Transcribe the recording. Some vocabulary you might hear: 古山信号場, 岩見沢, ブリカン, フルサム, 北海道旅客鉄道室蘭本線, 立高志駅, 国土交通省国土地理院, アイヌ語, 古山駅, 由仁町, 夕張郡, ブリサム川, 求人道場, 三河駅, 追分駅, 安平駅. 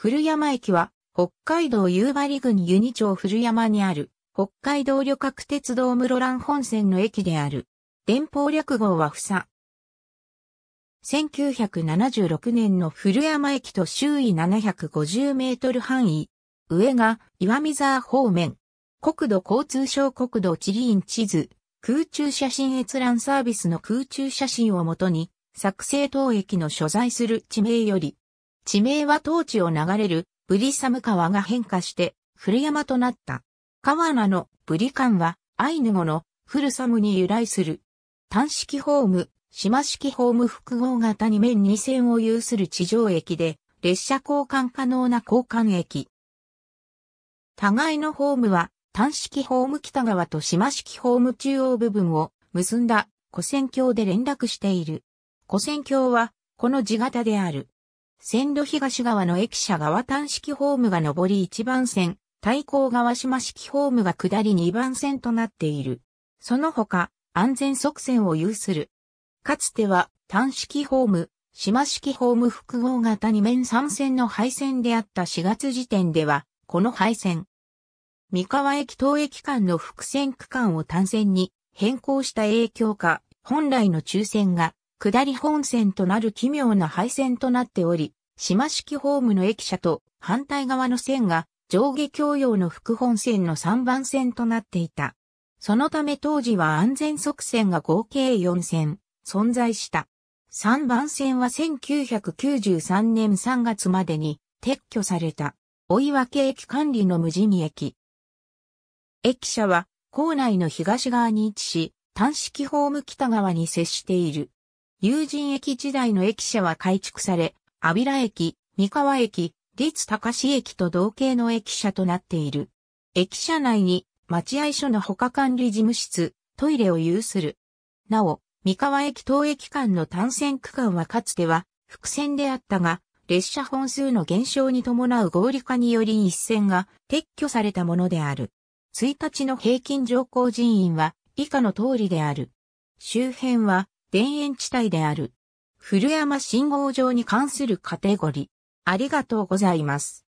古山駅は、北海道夕張郡由仁町古山にある、北海道旅客鉄道室蘭本線の駅である。電報略号はふさ。1976年の古山駅と周囲750メートル範囲。上が岩見沢方面。国土交通省国土地理院地図。空中写真閲覧サービスの空中写真をもとに、作成当駅の所在する地名より、地名は当地を流れるブリサム川が変化して古山となった。川名のブリカンはアイヌ語のフルサムに由来する。単式ホーム、島式ホーム複合型2面2線を有する地上駅で、列車交換可能な交換駅。互いのホームは、単式ホーム北側と島式ホーム中央部分を結んだ跨線橋で連絡している。跨線橋はこの字型である。線路東側の駅舎側単式ホームが上り1番線、対向側島式ホームが下り2番線となっている。その他、安全側線を有する。かつては単式ホーム、島式ホーム複合型2面3線の廃線であった4月時点では、この廃線。三河駅当駅間の複線区間を単線に変更した影響か、本来の中線が下り本線となる奇妙な廃線となっており、島式ホームの駅舎と反対側の線が上下共用の副本線の3番線となっていた。そのため当時は安全側線が合計4線存在した。3番線は1993年3月までに撤去された。追分駅管理の無人駅。駅舎は、構内の東側に位置し、単式ホーム北側に接している。有人駅時代の駅舎は改築され、安平駅、三河駅、立高志駅と同型の駅舎となっている。駅舎内に、待合所のほか管理事務室、トイレを有する。なお、三河駅当駅間の単線区間はかつては、複線であったが、列車本数の減少に伴う合理化により一線が撤去されたものである。1日の平均乗降人員は以下の通りである。周辺は田園地帯である。古山信号場に関するカテゴリー。ありがとうございます。